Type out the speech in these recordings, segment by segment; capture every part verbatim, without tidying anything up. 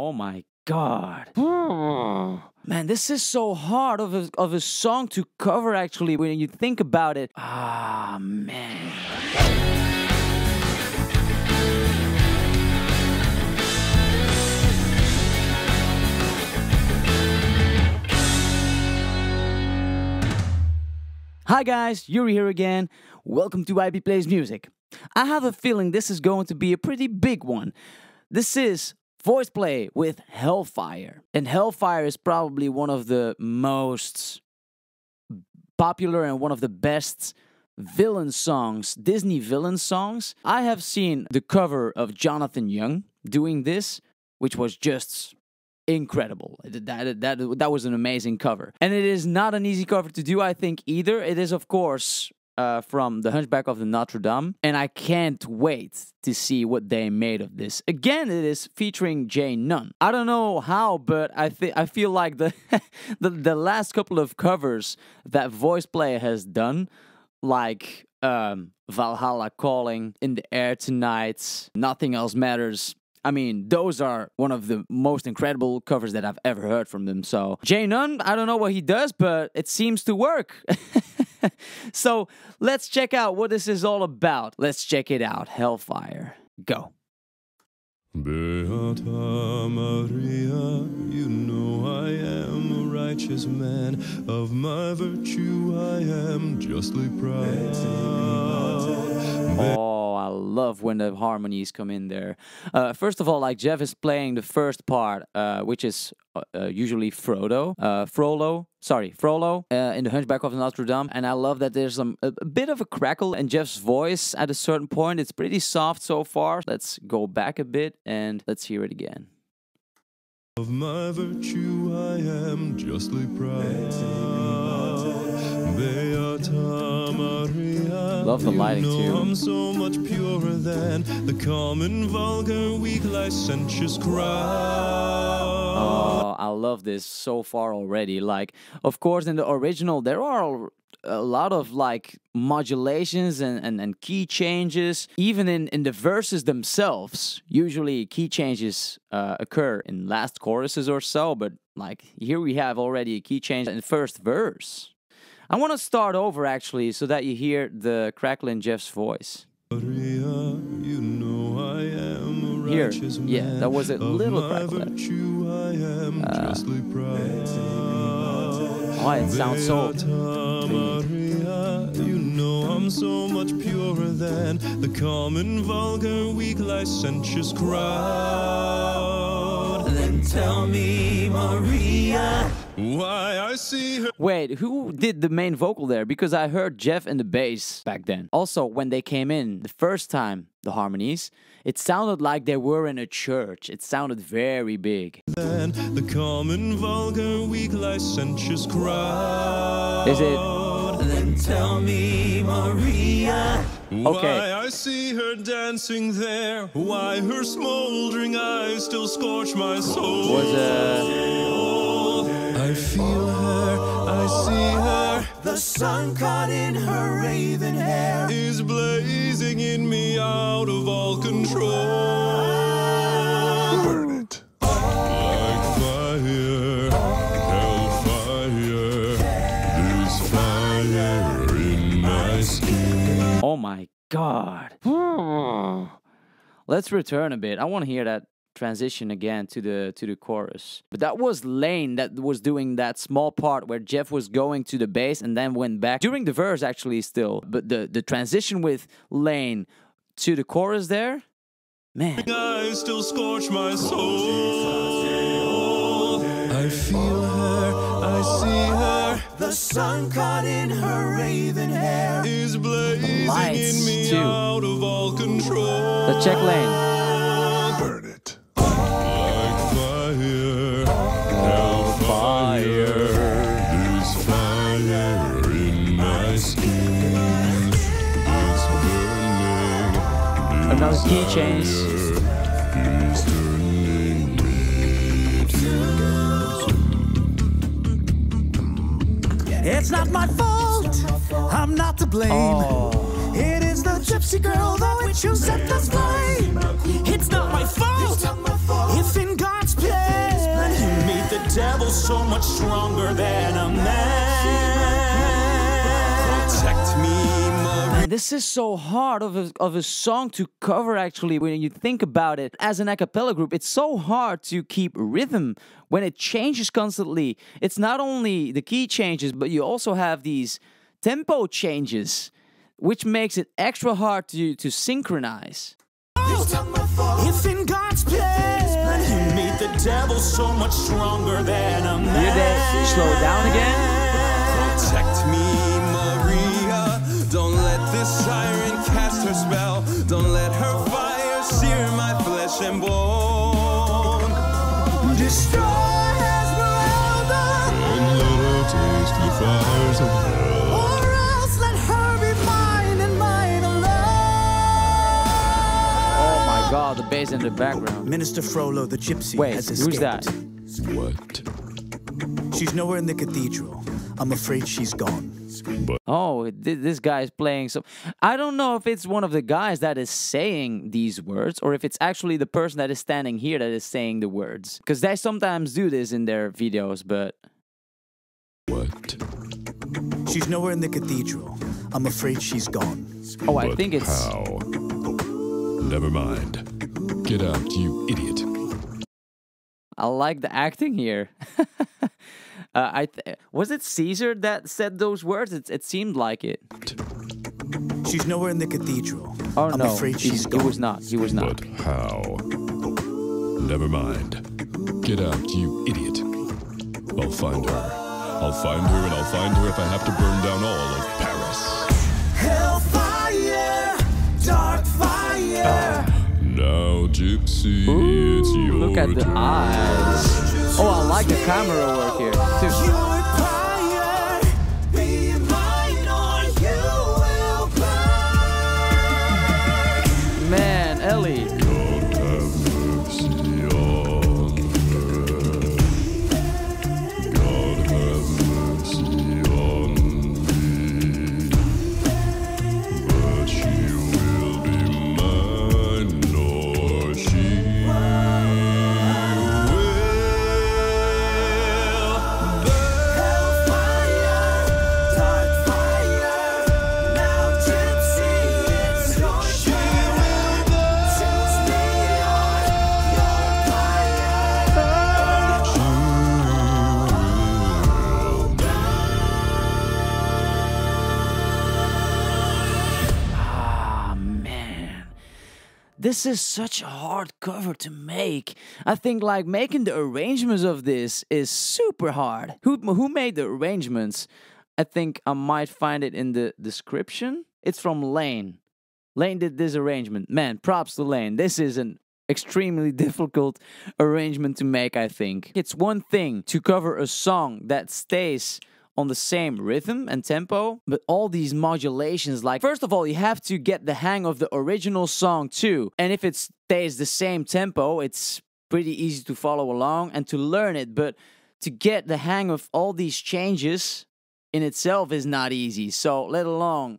Oh my God. Man, this is so hard of a, of a song to cover, actually, when you think about it. Ah, oh, man. Hi guys, Yuri here again. Welcome to I B Plays Music. I have a feeling this is going to be a pretty big one. This is Voiceplay with Hellfire. And Hellfire is probably one of the most popular and one of the best villain songs, Disney villain songs. I have seen the cover of Jonathan Young doing this, which was just incredible. That, that, that was an amazing cover. And it is not an easy cover to do, I think, either. It is, of course, Uh, from The Hunchback of Notre Dame, and I can't wait to see what they made of this. Again, it is featuring J None. I don't know how, but I think I feel like the, the the last couple of covers that Voiceplay has done, like um, Valhalla Calling, In the Air Tonight, Nothing Else Matters. I mean, those are one of the most incredible covers that I've ever heard from them. So J None, I don't know what he does, but it seems to work. So let's check out what this is all about. Let's check it out. Hellfire. Go. Beata Maria, you know I am a righteous man. Of my virtue I am justly proud. Oh, I love when the harmonies come in there. Uh, first of all, like Jeff is playing the first part, uh, which is uh, usually Frodo, uh, Frollo, sorry, Frollo uh, in The Hunchback of Notre Dame. And I love that there's some, a, a bit of a crackle in Jeff's voice at a certain point. It's pretty soft so far. Let's go back a bit and let's hear it again. Of my virtue I am justly proud. Love the lighting too. You know I'm so much purer than the common, vulgar, weak, licentious crowd. Oh, I love this so far already. Like, of course, in the original, there are a lot of like modulations and, and, and key changes. Even in, in the verses themselves, usually key changes uh, occur in last choruses or so. But like here we have already a key change in the first verse. I want to start over, actually, so that you hear the crackle in Jeff's voice. Here, yeah, that was a little crackle. Uh, oh, it sounds so clean. I'm so much purer than the common, vulgar, weak, licentious crowd. Then tell me, Maria, why I see her. Wait, who did the main vocal there? Because I heard Jeff and the bass back then. Also, when they came in the first time, the harmonies, it sounded like they were in a church. It sounded very big. Then the common, vulgar, weak, licentious crowd. Is it? Then tell me, Maria, okay. Why I see her dancing there, why her smoldering eyes still scorch my soul. Was, uh... I feel her, I see her. The sun caught in her raven hair is blazing in me out of all control. Burn it. Like fire, hellfire, there's fire. Oh my God. Let's return a bit. I want to hear that transition again to the to the chorus. But that was Lane that was doing that small part where Jeff was going to the bass and then went back during the verse, actually, still. But the the transition with Lane to the chorus there, man. I still scorch my soul. I feel her, I see her. The sun caught in her raven hair is blazing in me out of all control. The check lane. Burn it. Like fire, hellfire, there's fire in my skin. It's burning. Another key change. It's not my fault, I'm not to blame. Oh. It is the gypsy girl, though it you set this flame. It's not my fault, it's in God's plan. so much stronger than a man. Protect me, Marie. This is so hard of a, of a song to cover, actually, when you think about it. As an a cappella group, it's so hard to keep rhythm when it changes constantly. It's not only the key changes, but you also have these tempo changes, which makes it extra hard to, to synchronize. If in God's plan, you meet the devil so much stronger than a man. Hear that? Slow down again. Protect me, Maria. Don't let this siren cast her spell. Don't let her fire sear my flesh and bone. Destroy Esmeralda. And let her taste the fires of hell. Or else let her be mine and mine alone. Oh my God, the bass in the background. Minister Frollo the gypsy Wait, has escaped. Who's that? What? She's nowhere in the cathedral. I'm afraid she's gone. But oh, this guy is playing some... I don't know if it's one of the guys that is saying these words or if it's actually the person that is standing here that is saying the words. Because they sometimes do this in their videos, but... What? She's nowhere in the cathedral. I'm afraid she's gone. Oh, I but think it's... How? Never mind. Get out, you idiot. I like the acting here. Uh, I th was it Caesar that said those words? It, it seemed like it. She's nowhere in the cathedral. Oh, I'm no. afraid she's gone. He was not. He was not. But how? Never mind. Get out, you idiot. I'll find her. I'll find her and I'll find her if I have to burn down all of Paris. Hellfire! Dark fire! Ah. Now, gypsy, Ooh, it's your look at the turn. eyes. Oh, I like the camera work here, too. Man, Ellie. This is such a hard cover to make. I think like making the arrangements of this is super hard. Who, who made the arrangements? I think I might find it in the description. It's from Lane. Lane did this arrangement. Man, props to Lane. This is an extremely difficult arrangement to make, I think. It's one thing to cover a song that stays on the same rhythm and tempo, but all these modulations, like, first of all, you have to get the hang of the original song too, and if it stays the same tempo, it's pretty easy to follow along and to learn it, but to get the hang of all these changes in itself is not easy, so let alone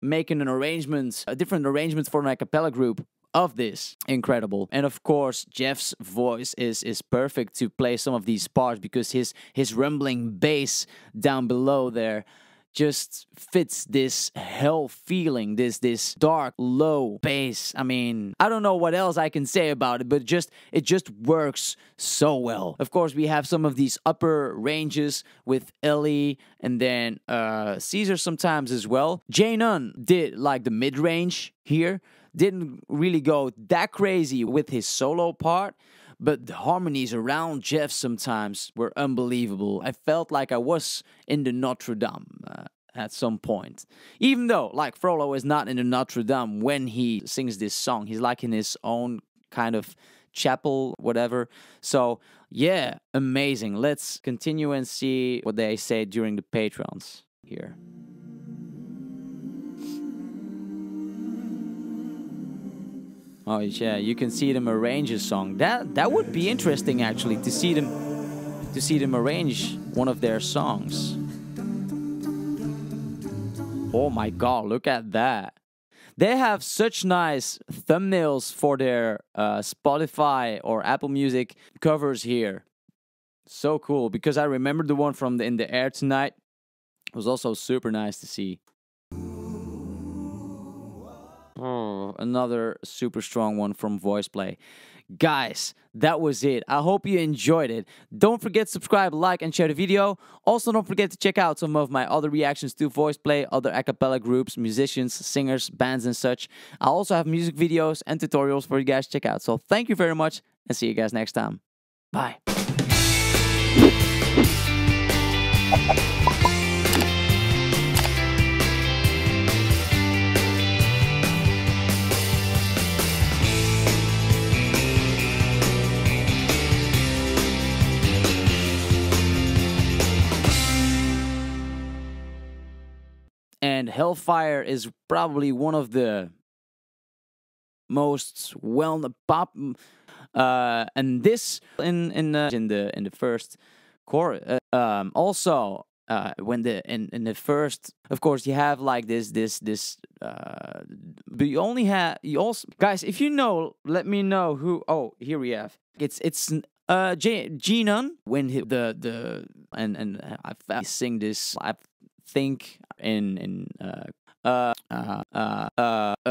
making an arrangement, a different arrangement for an a cappella group of this. Incredible. And of course, Jeff's voice is is perfect to play some of these parts because his his rumbling bass down below there just fits this hell feeling, this this dark low bass. I mean, I don't know what else I can say about it, but just it just works so well. Of course, we have some of these upper ranges with Ellie and then uh Caesar sometimes as well. J None did like the mid-range here. Didn't really go that crazy with his solo part, but the harmonies around Jeff sometimes were unbelievable. I felt like I was in the Notre Dame uh, at some point. Even though, like, Frollo is not in the Notre Dame when he sings this song. He's like in his own kind of chapel, whatever. So, yeah, amazing. Let's continue and see what they say during the Patrons here. Oh yeah, you can see them arrange a song. That that would be interesting actually to see them to see them arrange one of their songs. Oh my God, look at that. They have such nice thumbnails for their uh, Spotify or Apple Music covers here. So cool, because I remember the one from the In the Air Tonight. It was also super nice to see. Oh, another super strong one from Voiceplay. Guys, that was it. I hope you enjoyed it. Don't forget to subscribe, like, and share the video. Also, don't forget to check out some of my other reactions to Voiceplay, other a cappella groups, musicians, singers, bands, and such. I also have music videos and tutorials for you guys to check out. So thank you very much, and see you guys next time. Bye. And Hellfire is probably one of the most well-known pop, uh, and this in in uh, in the in the first chorus. Uh, um, also, uh, when the in in the first, of course, you have like this this this. Uh, but you only have you also guys. If you know, let me know who. Oh, here we have. It's it's uh J J None when he, the the and and I, I sing this. I think in in uh uh uh uh. uh